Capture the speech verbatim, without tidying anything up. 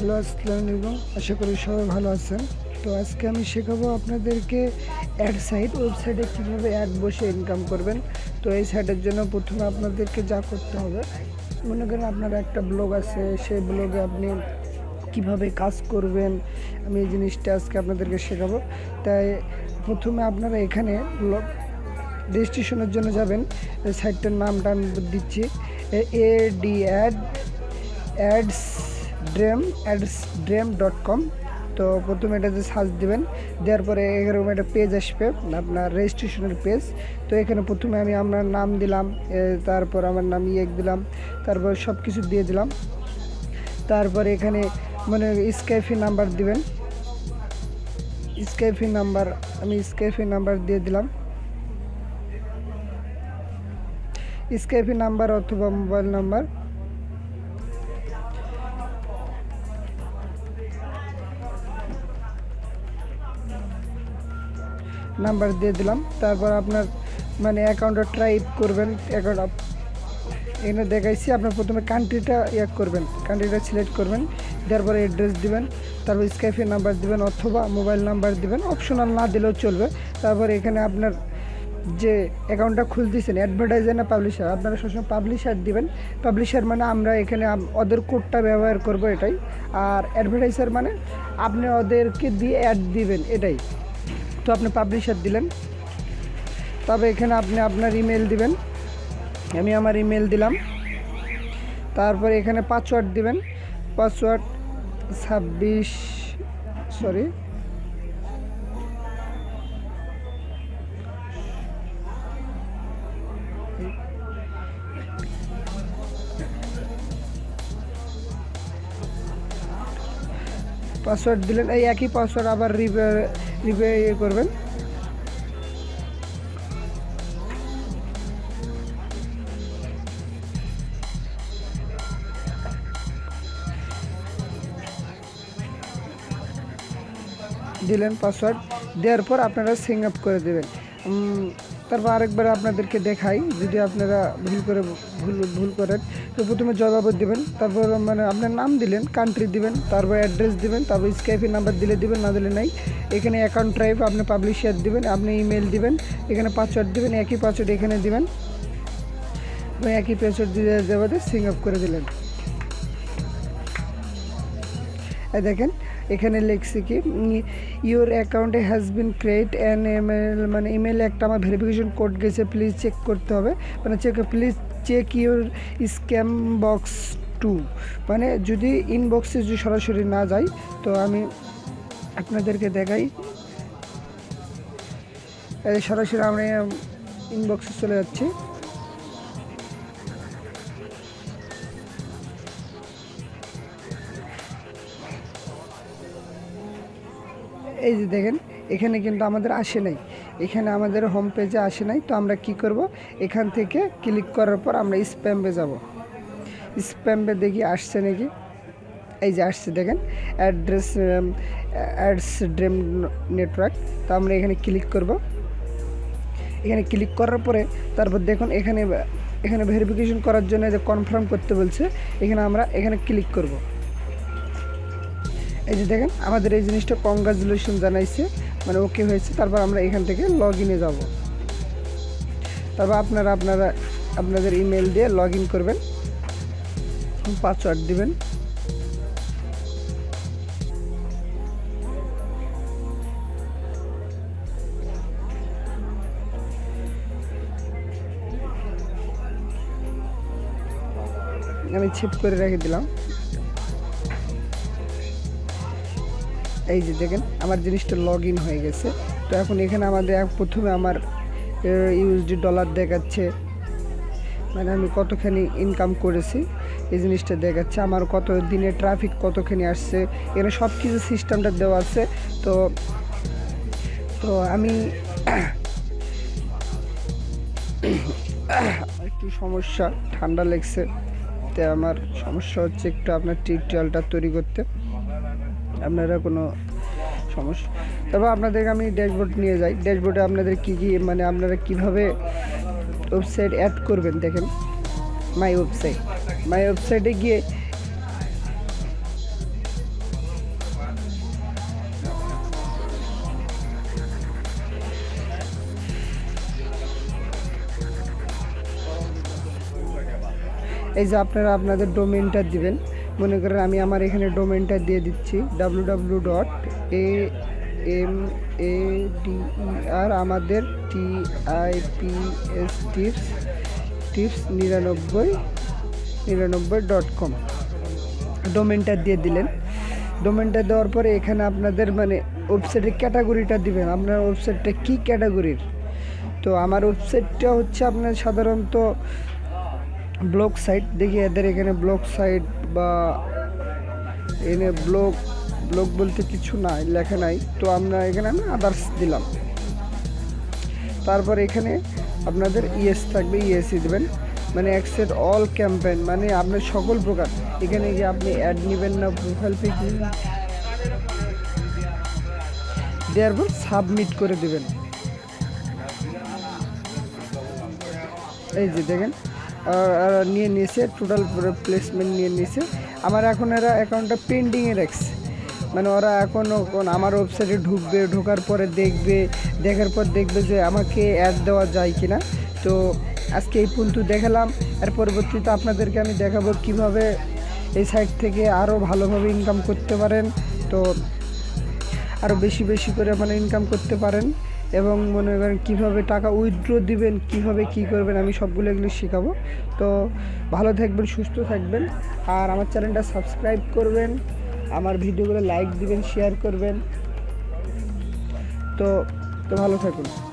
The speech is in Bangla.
হ্যালো আসসালামু আলাইকুম, আশা করি সবাই ভালো আছেন। তো আজকে আমি শেখাবো আপনাদেরকে অ্যাড সাইট ওয়েবসাইটে কীভাবে অ্যাড বসে ইনকাম করবেন। তো এই সাইটের জন্য প্রথমে আপনাদেরকে যা করতে হবে, মনে করেন আপনার একটা ব্লগ আছে, সেই ব্লগে আপনি কিভাবে কাজ করবেন আমি এই জিনিসটা আজকে আপনাদেরকে শেখাবো। তাই প্রথমে আপনারা এখানে ব্লগ রেজিস্ট্রেশনের জন্য যাবেন, সাইটটার নামটা আমি দিচ্ছি A D ad ads dream ads dream dot com. তো প্রথমে এটাতে সার্চ দেবেন, দেওয়ার পরে এরকম একটা পেজ আসবে আপনার রেজিস্ট্রেশনের পেজ। তো এখানে প্রথমে আমি আমার নাম দিলাম, তারপর আমার নাম ইয়েক দিলাম, তারপর সব কিছু দিয়ে দিলাম। তারপরে এখানে মানে স্কাইপি নাম্বার দিবেন, স্কাইপি নাম্বার আমি স্কাইপি নাম্বার দিয়ে দিলাম, স্কাইপি নাম্বার অথবা মোবাইল নাম্বার। নাম্বার দিয়ে দিলাম, তারপর আপনার মানে অ্যাকাউন্টটা টাইপ করবেন। অ্যাকাউন্ট এখানে দেখাইছি, আপনার প্রথমে কান্ট্রিটা এক করবেন, কান্ট্রিটা সিলেক্ট করবেন, তারপরে অ্যাড্রেস দিবেন, তারপর স্কাইপে নাম্বার দিবেন অথবা মোবাইল নাম্বার দিবেন, অপশনাল না দিলেও চলবে। তারপর এখানে আপনার যে অ্যাকাউন্টটা খুলতেছেন অ্যাডভার্টাইজার না পাবলিশার, আপনারা সবসময় পাবলিশার দিবেন। পাবলিশার মানে আমরা এখানে ওদের কোডটা ব্যবহার করব এটাই, আর অ্যাডভার্টাইজার মানে আপনি ওদেরকে দিয়ে অ্যাড দিবেন এটাই। তো আপনি পাবলিশার দিলেন, তবে এখানে আপনি আপনার ইমেল দিবেন, আমি আমার ইমেল দিলাম। তারপরে এখানে পাসওয়ার্ড দিবেন, পাসওয়ার্ড ছাব্বিশ সরি পাসওয়ার্ড দিলেন, এই একই পাসওয়ার্ড আবার রিপে করবেন। দিলেন পাসওয়ার্ড, দেওয়ার পর আপনারা সিং আপ করে দেবেন। তারপর আরেকবার আপনাদেরকে দেখাই, যদি আপনারা ভুল করে ভুল ভুল করেন। তো প্রথমে জবাবত দেবেন, তারপর মানে আপনার নাম দিলেন, কান্ট্রি দিবেন, তারপর অ্যাড্রেস দিবেন, তারপর স্কাইপি নাম্বার দিলে দিবেন, না দিলে নাই। এখানে অ্যাকাউন্ট টাইপ আপনি পাবলিশার দিবেন, আপনি ইমেল দিবেন, এখানে পাসওয়ার্ড দিবেন, একই পাসওয়ার্ড এখানে দিবেন, একই পাসওয়ার্ড দিয়ে দেওয়াতে সিং আপ করে দিলেন। দেখেন এখানে লিখছি কি ইওর অ্যাকাউন্টে has been create an email, মানে ইমেলে একটা আমার ভেরিফিকেশন কোড গেছে, প্লিজ চেক করতে হবে, মানে check please check your scam box too, মানে যদি ইনবক্সে যদি সরাসরি না যাই। তো আমি আপনাদেরকে দেখাই, সরাসরি আমরা ইনবক্সে চলে যাচ্ছি। এই যে দেখেন এখানে কিন্তু আমাদের আসে নাই, এখানে আমাদের হোম পেজে আসে নাই। তো আমরা কি করব, এখান থেকে ক্লিক করার পর আমরা স্প্যাম্পে যাব, স্প্যাম্পে দেখি আসছে নাকি। এই যে আসছে দেখেন, অ্যাড্রেস অ্যাডস ড্রেম নেটওয়ার্ক। তো আমরা এখানে ক্লিক করব, এখানে ক্লিক করার পরে তারপর দেখুন এখানে এখানে ভেরিফিকেশন করার জন্য যে কনফার্ম করতে বলছে, এখানে আমরা এখানে ক্লিক করব। এই যে দেখেন আমাদের এই জিনিসটা কংগ্রাচুলেশন জানাইছে, মানে ওকে হয়েছে। তারপর আমরা এখান থেকে লগ ইনে যাব, তারপর আপনারা আপনারা আপনাদের ইমেল দিয়ে লগ ইন করবেন, পাসওয়ার্ড দিবেন। আমি সেভ করে রেখে দিলাম। এই যে দেখেন আমার জিনিসটা লগ ইন হয়ে গেছে। তো এখন এখানে আমাদের প্রথমে আমার ইউএসডি ডলার দেখাচ্ছে, মানে আমি কতখানি ইনকাম করেছি এই জিনিসটা দেখাচ্ছে, আমার কত দিনে ট্রাফিক কতখানি আসছে, এখানে সব কিছু সিস্টেমটা দেওয়া আছে। তো তো আমি একটু সমস্যা, ঠান্ডা লাগছে, তো আমার সমস্যা হচ্ছে একটু আপনার টিউটোরিয়ালটা তৈরি করতে, আপনারা কোনো সমস্যা। তারপর আপনাদেরকে আমি ড্যাশবোর্ড নিয়ে যাই, ড্যাশবোর্ডে আপনাদের কী কী মানে আপনারা কিভাবে ওয়েবসাইট অ্যাড করবেন। দেখেন মাই ওয়েবসাইট, মাই ওয়েবসাইটে গিয়ে এই যে আপনারা আপনাদের ডোমেনটা দিবেন। মনে করেন আমি আমার এখানে ডোমেনটা দিয়ে দিচ্ছি W W dot A M A ডিইআর আমাদের T I P S tips tips নিরানব্বই নিরানব্বই ডট কম ডোমেনটা দিয়ে দিলেন। ডোমেনটা দেওয়ার পরে এখানে আপনাদের মানে ওয়েবসাইটের ক্যাটাগরিটা দিবেন, আপনার ওয়েবসাইটটা কী ক্যাটাগরির। তো আমার ওয়েবসাইটটা হচ্ছে আপনার সাধারণত ব্লগ সাইট, দেখি এদের এখানে ব্লগ সাইট বা এনে ব্লগ ব্লগ বলতে কিছু নাই, লেখা নাই। তো আমরা এখানে আমি আদার্স দিলাম, তারপর এখানে আপনাদের ইএস থাকবে, ইএসই দেবেন, মানে অ্যাকসেপ্ট অল ক্যাম্পেইন, মানে আপনার সকল প্রকার। এখানে গিয়ে আপনি অ্যাড নেবেন না, প্রোফাইল পিক দেওয়ার পর সাবমিট করে দেবেন। এই যে দেখেন নিয়ে নিয়েছে, টোটাল প্লেসমেন্ট নিয়ে নিয়েছে। আমার এখন এরা অ্যাকাউন্টটা পেন্ডিংয়ে রাখছে, মানে ওরা এখনও আমার ওয়েবসাইটে ঢুকবে, ঢোকার পরে দেখবে, দেখার পর দেখবে যে আমাকে অ্যাড দেওয়া যায় কি না। তো আজকে এই পর্যন্ত দেখালাম, এর পরবর্তীতে আপনাদেরকে আমি দেখাবো কিভাবে এই সাইট থেকে আরও ভালোভাবে ইনকাম করতে পারেন, তো আরও বেশি বেশি করে মানে ইনকাম করতে পারেন, এবং মনে করেন কীভাবে টাকা উইথড্র দিবেন, কিভাবে কি করবেন, আমি সবগুলো এগুলো শেখাবো। তো ভালো থাকবেন, সুস্থ থাকবেন, আর আমার চ্যানেলটা সাবস্ক্রাইব করবেন, আমার ভিডিওগুলো লাইক দিবেন, শেয়ার করবেন। তো তো ভালো থাকুন।